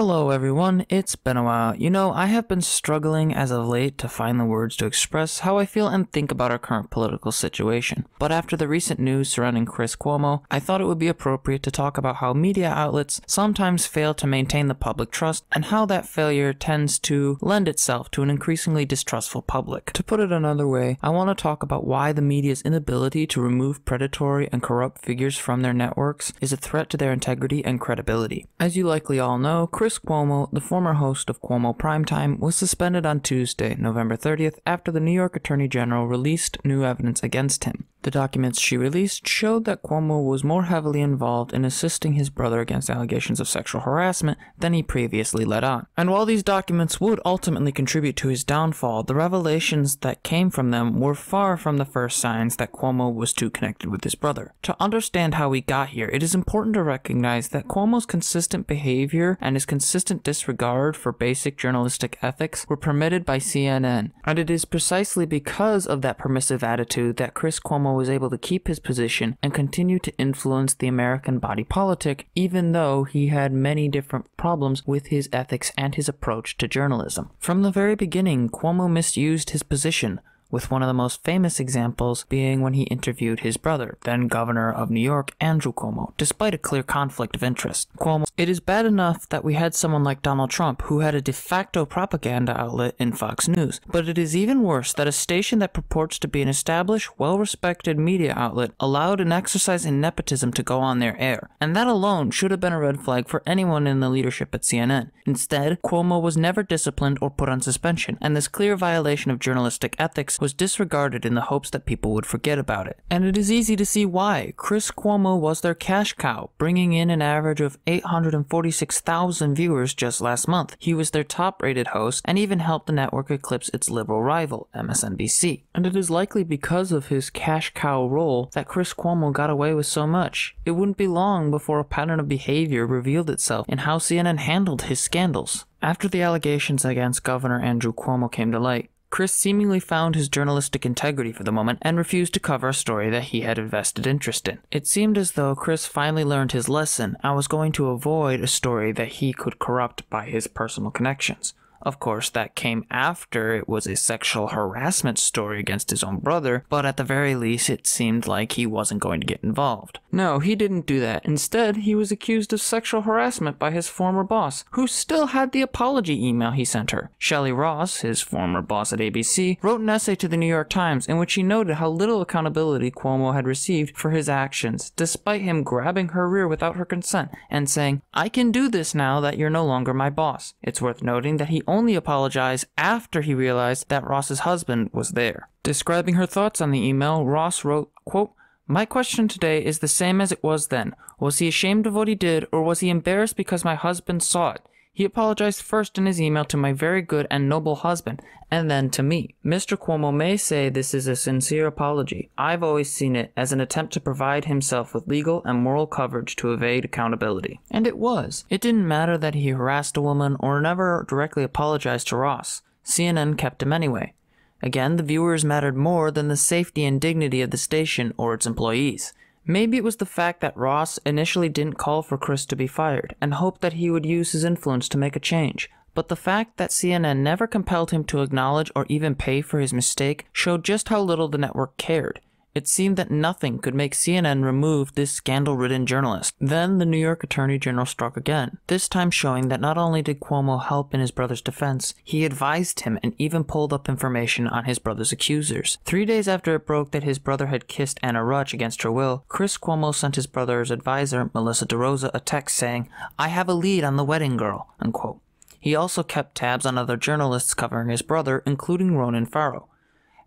Hello everyone, it's been a while. You know, I have been struggling as of late to find the words to express how I feel and think about our current political situation. But after the recent news surrounding Chris Cuomo, I thought it would be appropriate to talk about how media outlets sometimes fail to maintain the public trust and how that failure tends to lend itself to an increasingly distrustful public. To put it another way, I want to talk about why the media's inability to remove predatory and corrupt figures from their networks is a threat to their integrity and credibility. As you likely all know, Chris Cuomo, the former host of Cuomo Primetime, was suspended on Tuesday, November 30th, after the New York Attorney General released new evidence against him. The documents she released showed that Cuomo was more heavily involved in assisting his brother against allegations of sexual harassment than he previously let on. And while these documents would ultimately contribute to his downfall, the revelations that came from them were far from the first signs that Cuomo was too connected with his brother. To understand how he got here, it is important to recognize that Cuomo's consistent behavior and his consistent disregard for basic journalistic ethics were permitted by CNN, and it is precisely because of that permissive attitude that Chris Cuomo was able to keep his position and continue to influence the American body politic, even though he had many different problems with his ethics and his approach to journalism. From the very beginning, Cuomo misused his position, with one of the most famous examples being when he interviewed his brother, then governor of New York, Andrew Cuomo, despite a clear conflict of interest. Cuomo, it is bad enough that we had someone like Donald Trump who had a de facto propaganda outlet in Fox News, but it is even worse that a station that purports to be an established, well-respected media outlet allowed an exercise in nepotism to go on their air, and that alone should have been a red flag for anyone in the leadership at CNN. Instead, Cuomo was never disciplined or put on suspension, and this clear violation of journalistic ethics was disregarded in the hopes that people would forget about it. And it is easy to see why. Chris Cuomo was their cash cow, bringing in an average of 846,000 viewers just last month. He was their top-rated host and even helped the network eclipse its liberal rival, MSNBC. And it is likely because of his cash cow role that Chris Cuomo got away with so much. It wouldn't be long before a pattern of behavior revealed itself in how CNN handled his scandals. After the allegations against Governor Andrew Cuomo came to light, Chris seemingly found his journalistic integrity for the moment and refused to cover a story that he had invested interest in. It seemed as though Chris finally learned his lesson and was going to avoid a story that he could corrupt by his personal connections. Of course, that came after it was a sexual harassment story against his own brother, but at the very least it seemed like he wasn't going to get involved. No, he didn't do that. Instead, he was accused of sexual harassment by his former boss, who still had the apology email he sent her. Shelley Ross, his former boss at ABC, wrote an essay to the New York Times in which she noted how little accountability Cuomo had received for his actions, despite him grabbing her rear without her consent and saying, "I can do this now that you're no longer my boss." It's worth noting that he only apologized after he realized that Ross's husband was there. Describing her thoughts on the email, Ross wrote, quote, "My question today is the same as it was then. Was he ashamed of what he did, or was he embarrassed because my husband saw it? He apologized first in his email to my very good and noble husband, and then to me. Mr. Cuomo may say this is a sincere apology. I've always seen it as an attempt to provide himself with legal and moral coverage to evade accountability." And it was. It didn't matter that he harassed a woman or never directly apologized to Ross. CNN kept him anyway. Again, the viewers mattered more than the safety and dignity of the station or its employees. Maybe it was the fact that Ross initially didn't call for Chris to be fired and hoped that he would use his influence to make a change, but the fact that CNN never compelled him to acknowledge or even pay for his mistake showed just how little the network cared. It seemed that nothing could make CNN remove this scandal-ridden journalist. Then the New York Attorney General struck again, this time showing that not only did Cuomo help in his brother's defense, he advised him and even pulled up information on his brother's accusers. 3 days after it broke that his brother had kissed Anna Ruch against her will, Chris Cuomo sent his brother's advisor, Melissa DeRosa, a text saying, "I have a lead on the wedding girl," unquote. He also kept tabs on other journalists covering his brother, including Ronan Farrow.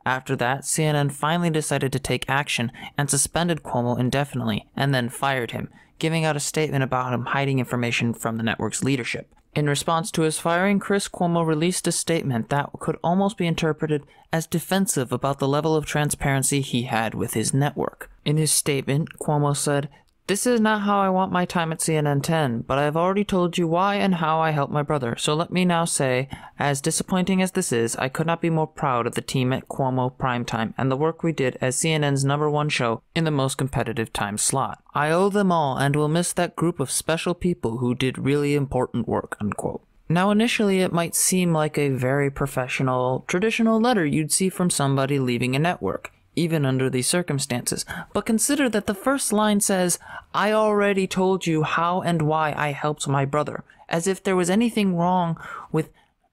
After that, CNN finally decided to take action and suspended Cuomo indefinitely, and then fired him, giving out a statement about him hiding information from the network's leadership. In response to his firing, Chris Cuomo released a statement that could almost be interpreted as defensive about the level of transparency he had with his network. In his statement, Cuomo said, This is not how I want my time at CNN 10, but I have already told you why and how I helped my brother, so let me now say, as disappointing as this is, I could not be more proud of the team at Cuomo Primetime and the work we did as CNN's #1 show in the most competitive time slot. I owe them all and will miss that group of special people who did really important work," unquote. Now, initially, it might seem like a very professional, traditional letter you'd see from somebody leaving a network, even under these circumstances, but consider that the first line says, "I already told you how and why I helped my brother," as if there was anything wrong with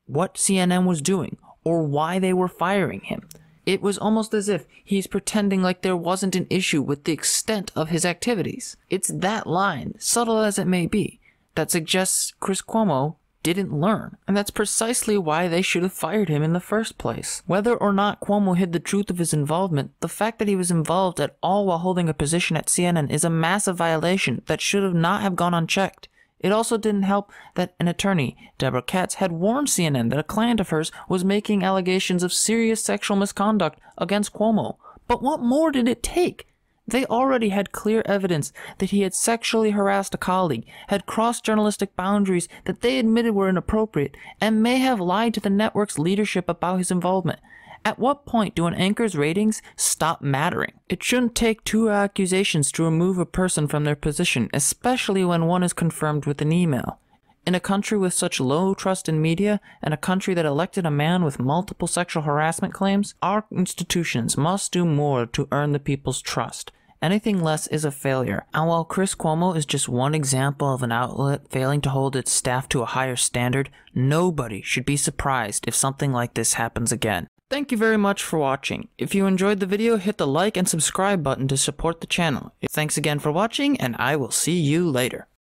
what CNN was doing or why they were firing him. It was almost as if he's pretending like there wasn't an issue with the extent of his activities. It's that line, subtle as it may be, that suggests Chris Cuomo didn't learn, and that's precisely why they should have fired him in the first place. Whether or not Cuomo hid the truth of his involvement, the fact that he was involved at all while holding a position at CNN is a massive violation that should have not have gone unchecked. It also didn't help that an attorney, Deborah Katz, had warned CNN that a client of hers was making allegations of serious sexual misconduct against Cuomo. But what more did it take? They already had clear evidence that he had sexually harassed a colleague, had crossed journalistic boundaries that they admitted were inappropriate, and may have lied to the network's leadership about his involvement. At what point do an anchor's ratings stop mattering? It shouldn't take two accusations to remove a person from their position, especially when one is confirmed with an email. In a country with such low trust in media, and a country that elected a man with multiple sexual harassment claims, our institutions must do more to earn the people's trust. Anything less is a failure, and while Chris Cuomo is just one example of an outlet failing to hold its staff to a higher standard, nobody should be surprised if something like this happens again. Thank you very much for watching. If you enjoyed the video, hit the like and subscribe button to support the channel. Thanks again for watching, and I will see you later.